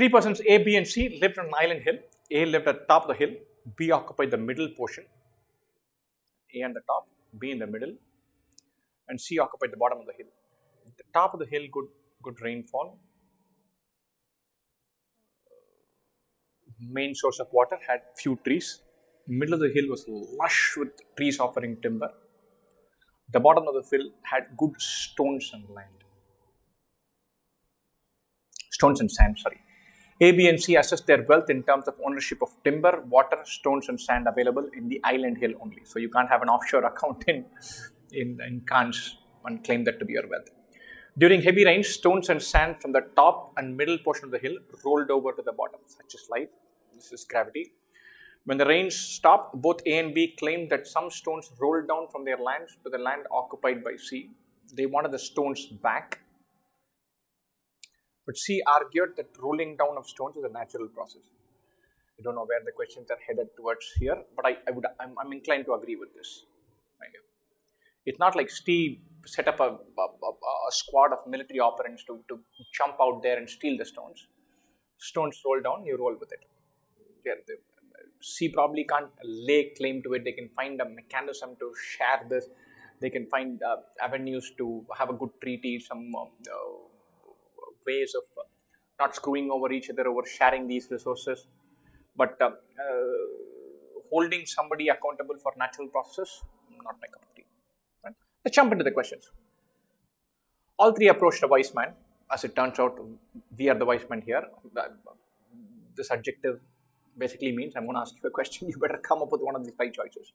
Three persons A, B and C lived on an island hill. A lived at the top of the hill, B occupied the middle portion, A on the top, B in the middle, and C occupied the bottom of the hill. At the top of the hill, good rainfall, main source of water, had few trees. Middle of the hill was lush with trees offering timber. The bottom of the hill had good stones and land. Stones and sand, sorry. A, B and C assessed their wealth in terms of ownership of timber, water, stones and sand available in the island hill only. So, you can't have an offshore account in Cannes and claim that to be your wealth. During heavy rains, stones and sand from the top and middle portion of the hill rolled over to the bottom. Such is life. This is gravity. When the rains stopped, both A and B claimed that some stones rolled down from their lands to the land occupied by C. They wanted the stones back. But C argued that rolling down of stones is a natural process. I don't know where the questions are headed towards here, but I'm inclined to agree with this. It's not like Steve set up a squad of military operants to jump out there and steal the stones. Stones roll down, you roll with it. C probably can't lay claim to it. They can find a mechanism to share this. They can find avenues to have a good treaty, some ways of not screwing over each other over sharing these resources. But holding somebody accountable for natural processes, not my cup of tea. Right? Let's jump into the questions. All three approached a wise man. As it turns out, we are the wise man here. This adjective basically means I'm going to ask you a question. You better come up with one of these five choices.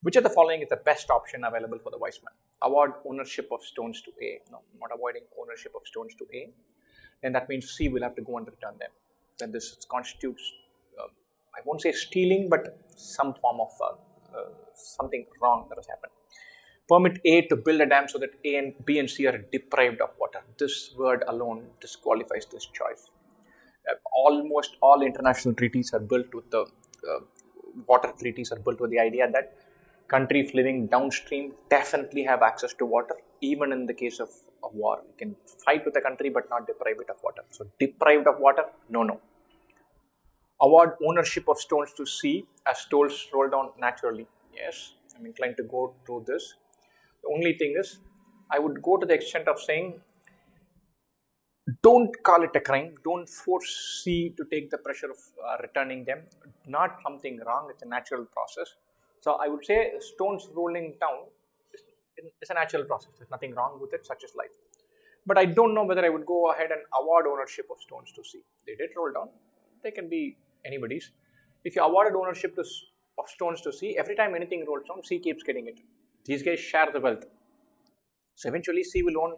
Which of the following is the best option available for the wise man? Award ownership of stones to A. No, not avoiding ownership of stones to A. Then that means C will have to go and return them. Then this constitutes, I won't say stealing, but some form of something wrong that has happened. Permit A to build a dam so that A and B and C are deprived of water. This word alone disqualifies this choice. Almost all international treaties are built with the water treaties are built with the idea that countries living downstream definitely have access to water, even in the case of a war. You can fight with a country but not deprive it of water. So, deprived of water, no, no. Award ownership of stones to C as stones roll down naturally. Yes, I'm inclined to go through this. The only thing is, I would go to the extent of saying, don't call it a crime, don't force C to take the pressure of returning them. Not something wrong, it's a natural process. So, I would say stones rolling down is a natural process, there's nothing wrong with it, such is life. But I don't know whether I would go ahead and award ownership of stones to C. They did roll down, they can be anybody's. If you awarded ownership of stones to C, every time anything rolls down, C keeps getting it. These guys share the wealth. So, eventually C will own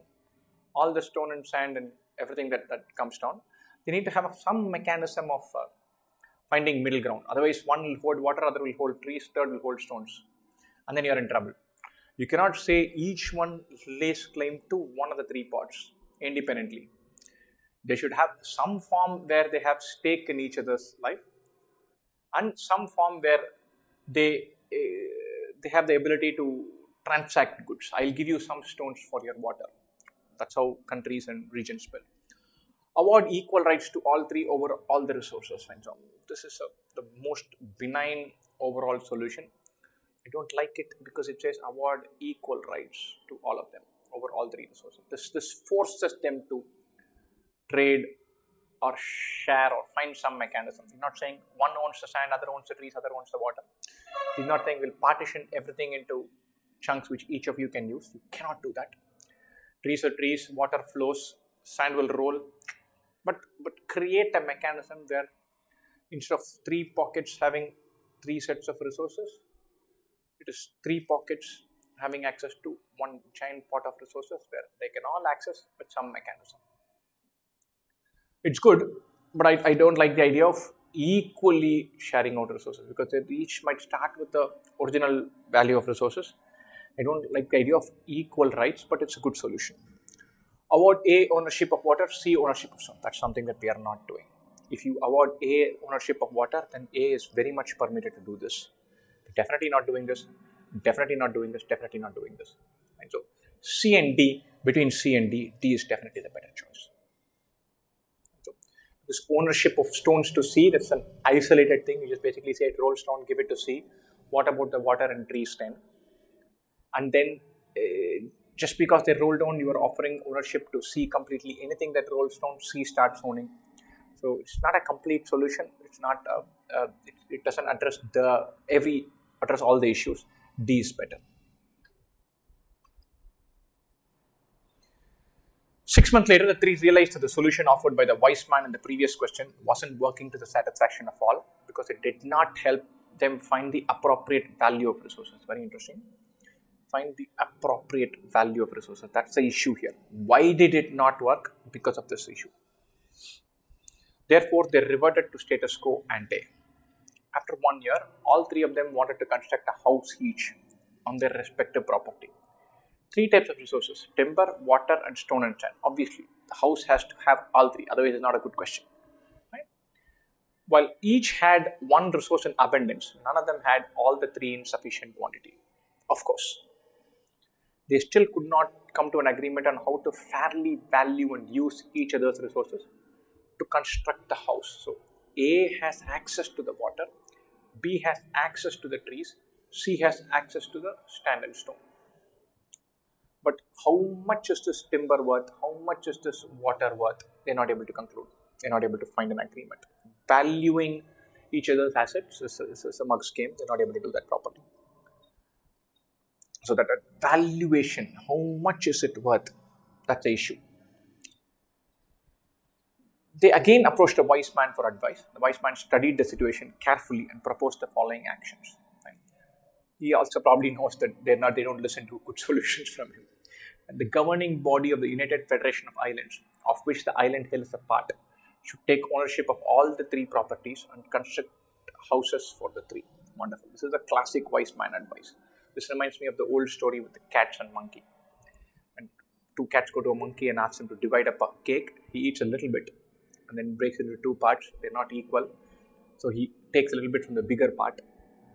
all the stone and sand and everything that comes down. They need to have some mechanism of finding middle ground. Otherwise, one will hold water, other will hold trees, third will hold stones, and then you are in trouble. You cannot say each one lays claim to one of the three parts independently. They should have some form where they have stake in each other's life, and some form where they have the ability to transact goods. I'll give you some stones for your water. That's how countries and regions build. Award equal rights to all three over all the resources. And so this is the most benign overall solution. I don't like it because it says award equal rights to all of them over all three resources. This forces them to trade or share or find some mechanism. It's not saying one owns the sand, other owns the trees, other owns the water. It's not saying we'll partition everything into chunks which each of you can use. You cannot do that. Trees are trees, water flows, sand will roll, but create a mechanism where instead of three pockets having three sets of resources, it is three pockets having access to one giant pot of resources where they can all access with some mechanism. It's good, but I don't like the idea of equally sharing out resources because they each might start with the original value of resources. I don't like the idea of equal rights, but it's a good solution. Award A ownership of water, C ownership of stone. That's something that we are not doing. If you award A ownership of water, then A is very much permitted to do this. Definitely not doing this, definitely not doing this, definitely not doing this. And so, C and D, between C and D, D is definitely the better choice. So, this ownership of stones to sea, that's an isolated thing. You just basically say, roll stone, give it to sea. What about the water and trees then? And then just because they roll down, you are offering ownership to sea completely. Anything that rolls down, sea starts owning. So it's not a complete solution. It's not. It doesn't address all the issues. D is better. 6 months later, the three realized that the solution offered by the wise man in the previous question wasn't working to the satisfaction of all, because it did not help them find the appropriate value of resources. Very interesting. Find the appropriate value of resources. That's the issue here. Why did it not work? Because of this issue. Therefore, they reverted to status quo ante. After 1 year, all three of them wanted to construct a house each on their respective property. Three types of resources: timber, water, and stone and sand. Obviously, the house has to have all three, otherwise it's not a good question, right? While each had one resource in abundance, none of them had all the three in sufficient quantity. Of course, they still could not come to an agreement on how to fairly value and use each other's resources to construct the house. So, A has access to the water, B has access to the trees, C has access to the sand and stone. But how much is this timber worth? How much is this water worth? They're not able to conclude. They're not able to find an agreement. Valuing each other's assets is a mug's game. They're not able to do that properly. So that valuation, how much is it worth? That's the issue. They again approached a wise man for advice. The wise man studied the situation carefully and proposed the following actions. He also probably knows that they don't listen to good solutions from him. And the governing body of the United Federation of Islands, of which the island hill is a part, should take ownership of all the three properties and construct houses for the three. Wonderful. This is a classic wise man advice. This reminds me of the old story with the cats and monkey. And two cats go to a monkey and ask him to divide up a cake. He eats a little bit and then breaks into two parts. They're not equal. So he takes a little bit from the bigger part.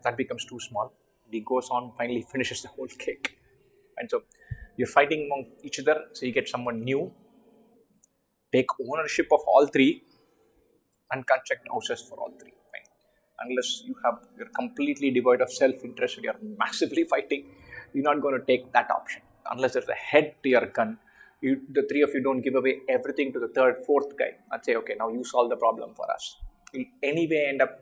That becomes too small. He goes on, finally finishes the whole cake. And so you're fighting among each other, so you get someone new. Take ownership of all three and construct houses for all three. Right? Unless you're completely devoid of self-interest and you're massively fighting, you're not going to take that option. Unless there's a head to your gun, the three of you don't give away everything to the third, fourth guy and say, okay, now you solve the problem for us. You'll anyway end up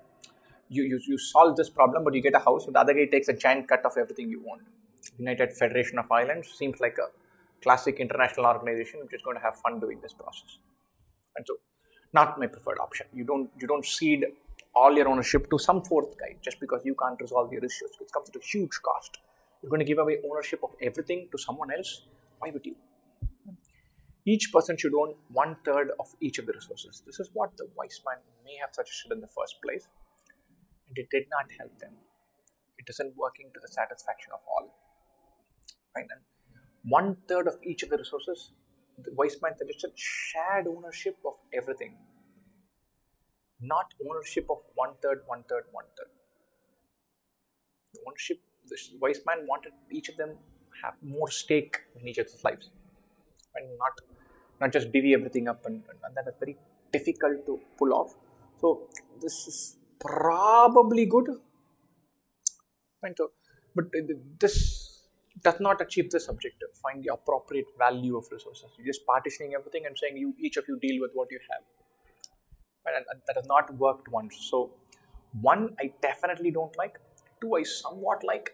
You solve this problem, but you get a house, and the other guy takes a giant cut of everything you own. United Federation of Islands seems like a classic international organization which is going to have fun doing this process. And so, not my preferred option. You don't cede all your ownership to some fourth guy just because you can't resolve your issues. It comes at a huge cost. You're going to give away ownership of everything to someone else. Why would you? Each person should own 1/3 of each of the resources. This is what the wise man may have suggested in the first place. And it did not help them. It isn't working to the satisfaction of all. Right? And 1/3 of each of the resources, the wise man suggested shared ownership of everything. Not ownership of 1/3, 1/3, 1/3. The ownership, the wise man wanted each of them have more stake in each other's lives. And not just divvy everything up, and that is very difficult to pull off. So this is probably good, but this does not achieve this objective. Find the appropriate value of resources. You're just partitioning everything and saying each of you deal with what you have, and that has not worked once. So 1, I definitely don't like. 2, I somewhat like,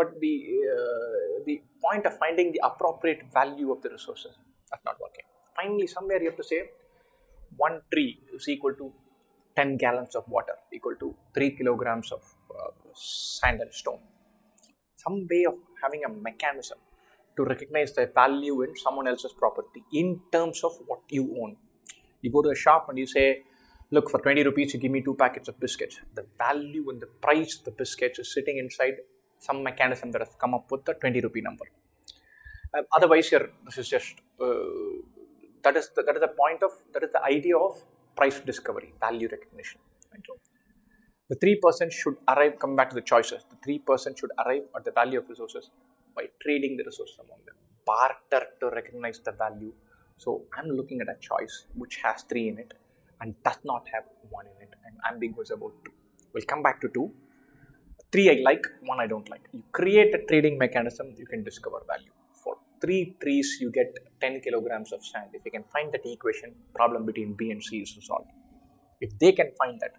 but the point of finding the appropriate value of the resources, that's not working. Finally, somewhere you have to say 1 tree is equal to 10 gallons of water, equal to 3 kilograms of sand and stone. Some way of having a mechanism to recognize the value in someone else's property in terms of what you own. You go to a shop and you say, look, for 20 rupees, you give me 2 packets of biscuits. The value and the price of the biscuits is sitting inside some mechanism that has come up with the 20 rupee number. Otherwise, this is just, that is the idea of price discovery, value recognition. Right? So the three persons should arrive, come back to the choices, the three persons should arrive at the value of resources by trading the resources among them. Barter to recognize the value. So I'm looking at a choice which has 3 in it. and does not have 1 in it. I'm ambiguous about 2. We'll come back to 2. 3 I like, 1 I don't like. You create a trading mechanism, you can discover value. For 3 trees, you get 10 kilograms of sand. If you can find that equation, problem between B and C is resolved. If they can find that,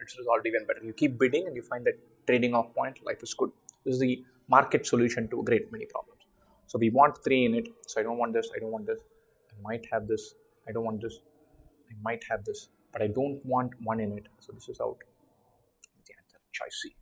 it's resolved even better. You keep bidding and you find that trading off point, life is good. This is the market solution to a great many problems. So we want 3 in it. So I don't want this, I don't want this, I might have this, I don't want this, I might have this, but I don't want 1 in it. So this is out. The answer, choice C.